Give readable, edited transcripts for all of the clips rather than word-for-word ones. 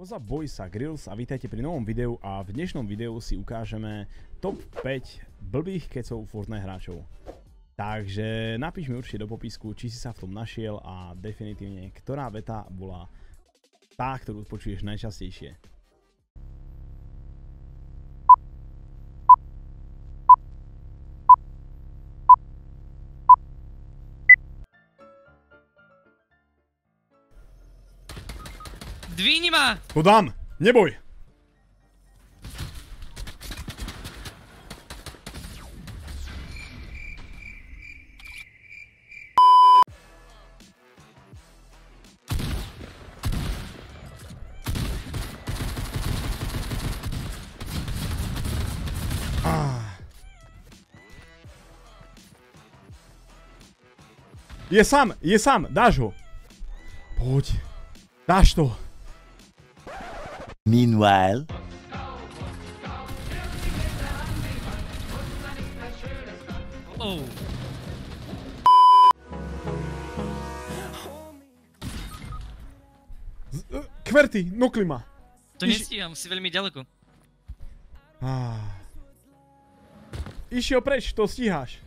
What's up boys a Grills a vítajte pri novom videu a v dnešnom videu si ukážeme TOP 5 blbých kecov Fortnite hráčov. Takže napíš mi určite do popisku, či si sa v tom našiel a definitívne, ktorá veta bola tá, ktorú počuješ najčastejšie. Dvíni ma! To dám! Neboj! Je sám, dáš ho! Poď, dáš to! Meanwhile, oh. Kverty, noklima. To nestíham, si veľmi ďaleko. Išiel preč, to stíháš.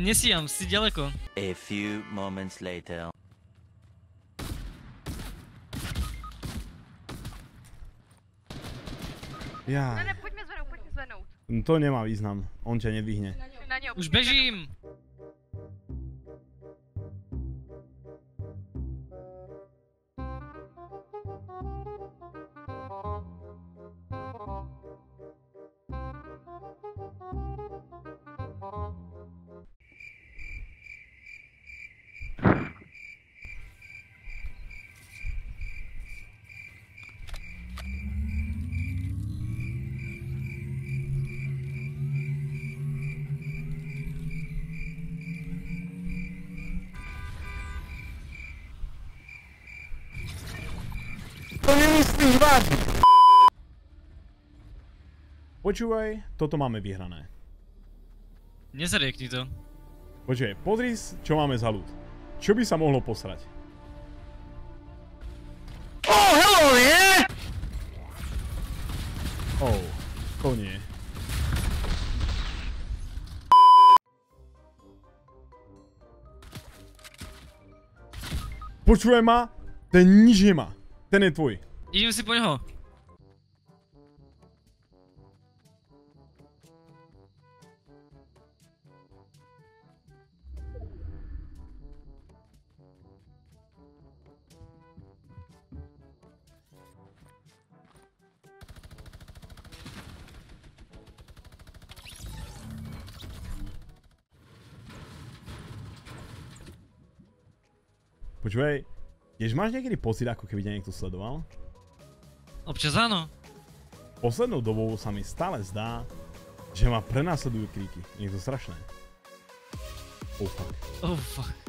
Nestíham, si ďaleko. A few moments later. Ja. Ne, pojďme zvednout. To nemá význam, on tě nedvihne. Na něho, už bežím! Počúvaj, toto máme vyhrané. Nezariekni to. Počúvaj, pozri, čo máme za ľud. Čo by sa mohlo posrať? Oh, hello, yeah! Oh, to nie. Počúvaj ma, ten nič nemá. Ten je tvoj. Idem si po neho. Počúvaj, tiež máš niekedy pocit, ako keby ťa niekto sledoval? Občas áno. Poslednou dobou sa mi stále zdá, že ma prenasledujú kríky. Je to strašné. Oh fuck.